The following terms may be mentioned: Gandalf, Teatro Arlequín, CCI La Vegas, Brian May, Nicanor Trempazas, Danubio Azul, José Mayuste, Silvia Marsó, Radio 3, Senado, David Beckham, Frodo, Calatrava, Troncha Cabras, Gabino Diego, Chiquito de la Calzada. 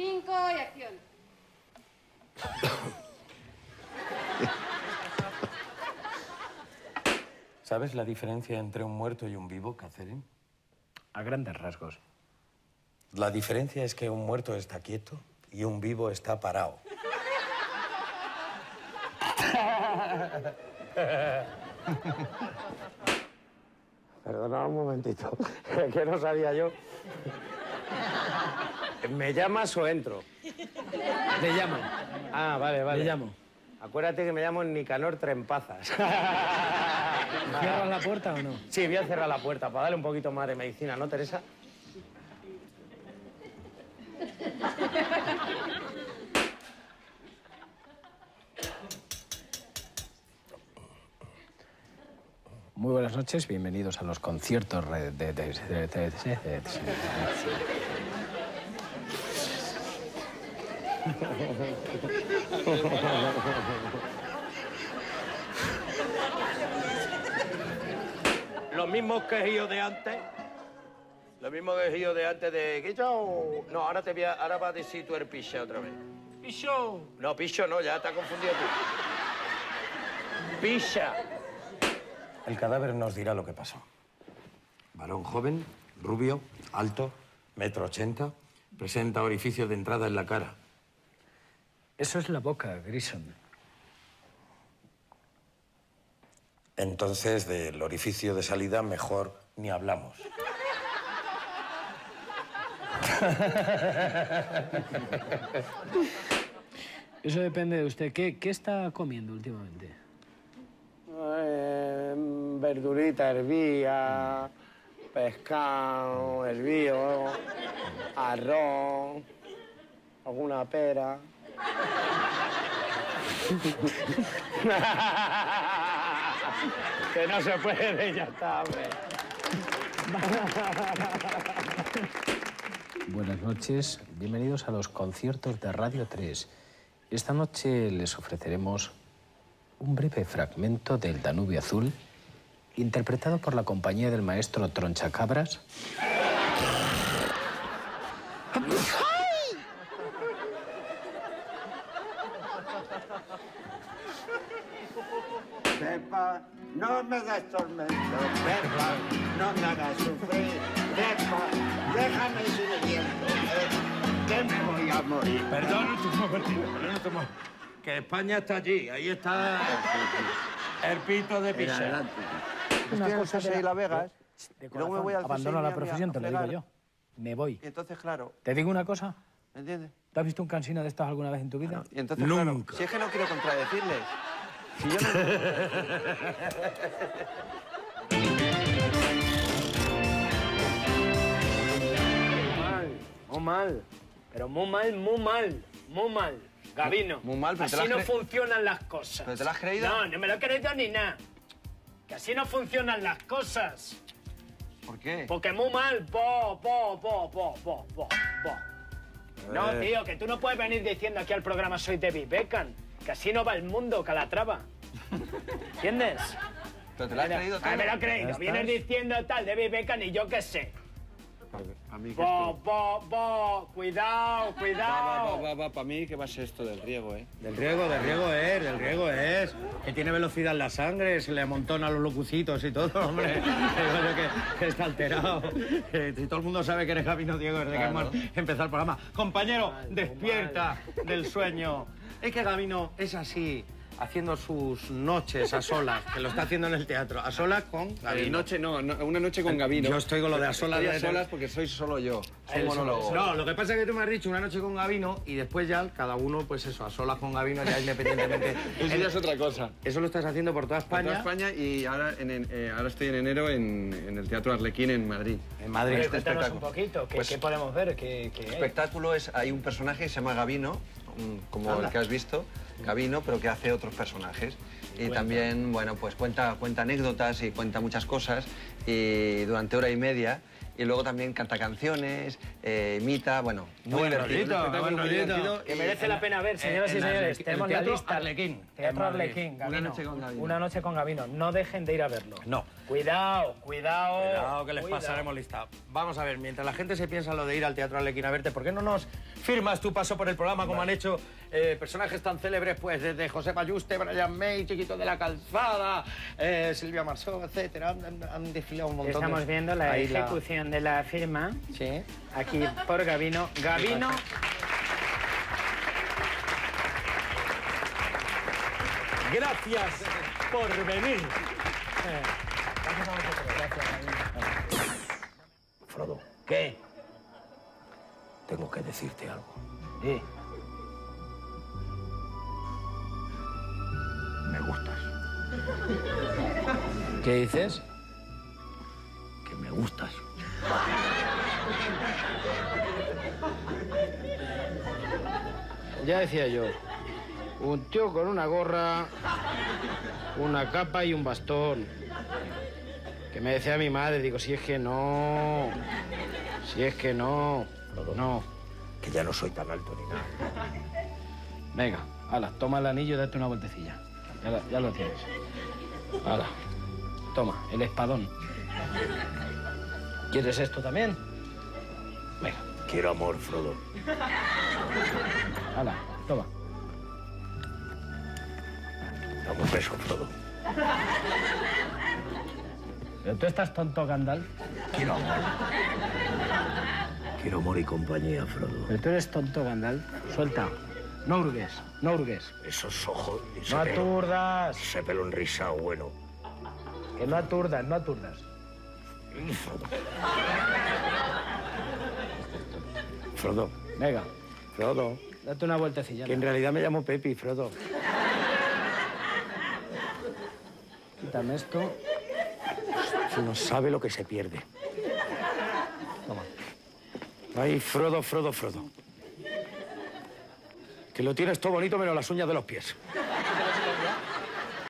5 y acción. ¿Sabes la diferencia entre un muerto y un vivo, Catherine? A grandes rasgos. La diferencia es que un muerto está quieto y un vivo está parado. Perdona un momentito, que no sabía yo. ¿Me llamas o entro? Le llamo. Ah, vale, vale. Le llamo. Acuérdate que me llamo Nicanor Trempazas. ¿Cierras la puerta o no? Sí, voy a cerrar la puerta para darle un poquito más de medicina, ¿no, Teresa? Muy buenas noches, bienvenidos a los conciertos de... Los mismos quejillos de antes. Los mismos quejillos de antes de... ¿Quillo? No, ahora te voy a... Ahora vas a decir tú el picha otra vez. ¿Picho? No, picho no, ya te has confundido tú. Picha. El cadáver nos dirá lo que pasó. Varón joven, rubio, alto, 1,80 m, presenta orificios de entrada en la cara. Eso es la boca, Grison. Entonces, del orificio de salida, mejor ni hablamos. Eso depende de usted. ¿Qué está comiendo últimamente? Verdurita hervía, pescado hervido, arroz, alguna pera... Que no se puede, ya está, hombre. Buenas noches, bienvenidos a los conciertos de Radio 3. Esta noche les ofreceremos un breve fragmento del Danubio Azul, interpretado por la compañía del maestro Troncha Cabras. Pepa, no me des tormento, Pepa, no me hagas sufrir, Pepa, déjame sin aliento, que me voy a morir. Perdón, perdón, que España está allí, ahí está el pito de Pisa. Estoy en CCI La Vegas, y luego me voy al CCI. Abandono la profesión, te lo digo yo, me voy. Y entonces, claro. ¿Te digo una cosa? ¿Me entiendes? ¿Te has visto un cansino de estas alguna vez en tu vida? Y entonces, claro, si es que no quiero contradecirles. Si yo no... Muy mal, pero muy mal, Gabino. Muy mal, pero así no funcionan las cosas. ¿Pero te lo has creído? No, no me lo he creído ni nada. Que así no funcionan las cosas. ¿Por qué? Porque muy mal, No, tío, que tú no puedes venir diciendo aquí al programa soy David Beckham. Que así no va el mundo, Calatrava. ¿Entiendes? ¿Pero te lo has creído tú? Me lo he creído. Vienes diciendo tal, David Beckham y yo qué sé. A mí que cuidado, cuidado. Para mí, ¿qué va a ser esto del riego, eh? Del riego es. Que tiene velocidad en la sangre, se le amontona los locucitos y todo, hombre. que está alterado. Y todo el mundo sabe que eres Gabino Diego desde que hemos empezado el programa. Compañero, despierta del sueño. Es que Gabino es así, haciendo sus noches a solas, que lo está haciendo en el teatro. A solas con Gabino. Una noche con Gabino. Yo estoy con lo de a solas. Estoy a solas porque soy solo yo. Soy monólogo. No, lo que pasa es que tú me has dicho una noche con Gabino y después ya cada uno, pues eso, a solas con Gabino ya independientemente. Eso ya es otra cosa. Eso lo estás haciendo por toda España. Por toda España y ahora, ahora estoy en enero en el Teatro Arlequín en Madrid. En Madrid. Este espectáculo. Un poquito, ¿qué podemos ver? ¿Qué espectáculo es? Hay un personaje que se llama Gabino, como el que has visto, Gabino, pero que hace otros personajes. Y también, bueno, pues cuenta anécdotas y cuenta muchas cosas y durante hora y media. Y luego también canta canciones, imita, bueno, muy divertido. Que merece la pena ver, señoras y señores. Tenemos la lista. Teatro Arlequín. Una noche con Gabino. No dejen de ir a verlo. No. Cuidado que les pasaremos lista. Vamos a ver, mientras la gente se piensa lo de ir al Teatro Arlequín a verte, ¿por qué no nos firmas tu paso por el programa como han hecho personajes tan célebres, pues desde José Mayuste, Brian May, Chiquito de la Calzada, Silvia Marsó, etcétera? Han desfilado un montón. Estamos viendo la ejecución de la firma. Sí. Aquí por Gabino. Gabino. Gracias por venir. Frodo. ¿Qué? Tengo que decirte algo. ¿Sí? Me gustas. ¿Qué dices? Que me gustas. Ya decía yo, un tío con una gorra, una capa y un bastón. Que me decía mi madre, digo, si es que no. Frodo, no. Que ya no soy tan alto ni nada. Venga, ala, toma el anillo y date una vueltecilla. Ya lo tienes. Ala, toma, el espadón. ¿Quieres esto también? Venga. Quiero amor, Frodo. Ala, toma. Dame un beso, Frodo. ¿Pero tú estás tonto, Gandalf? Quiero amor. Quiero amor y compañía, Frodo. ¿Pero tú eres tonto, Gandalf? Suelta. No hurgues, no hurgues. Esos ojos... No aturdas. Ese pelo enrisado, bueno. Que no aturdas, no aturdas. Frodo. Venga. Frodo. Date una vueltecilla. Que en realidad me llamo Pepi, Frodo. Quítame esto. No sabe lo que se pierde. Toma. Ay, Frodo. Que lo tienes todo bonito menos las uñas de los pies.